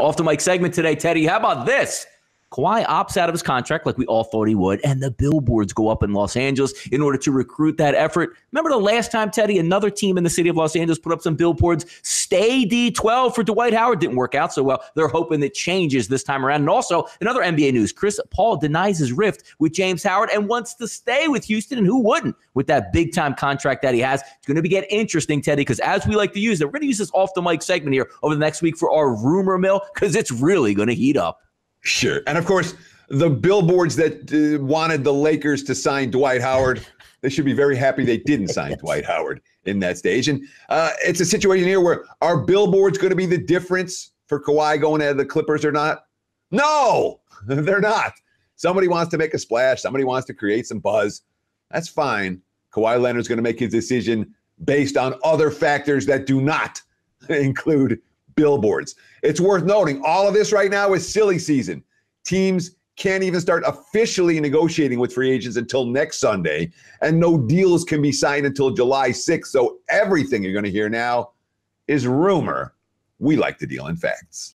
Off the mic segment today, Teddy. How about this? Kawhi opts out of his contract like we all thought he would, and the billboards go up in Los Angeles in order to recruit that effort. Remember the last time, Teddy, another team in the city of Los Angeles put up some billboards? Stay D12 for Dwight Howard. Didn't work out so well. They're hoping it changes this time around. And also, another NBA news, Chris Paul denies his rift with James Howard and wants to stay with Houston, and who wouldn't with that big-time contract that he has? It's going to get interesting, Teddy, because as we like to use it, we're going to use this off-the-mic segment here over the next week for our rumor mill because it's really going to heat up. Sure. And of course, the billboards that wanted the Lakers to sign Dwight Howard, they should be very happy they didn't sign Dwight Howard in that stage. And it's a situation here where are billboards going to be the difference for Kawhi going out of the Clippers or not? No, they're not. Somebody wants to make a splash. Somebody wants to create some buzz. That's fine. Kawhi Leonard's going to make his decision based on other factors that do not include billboards. It's worth noting, all of this right now is silly season. Teams can't even start officially negotiating with free agents until next Sunday, and no deals can be signed until July 6th. So everything you're going to hear now is rumor. We like to deal in facts.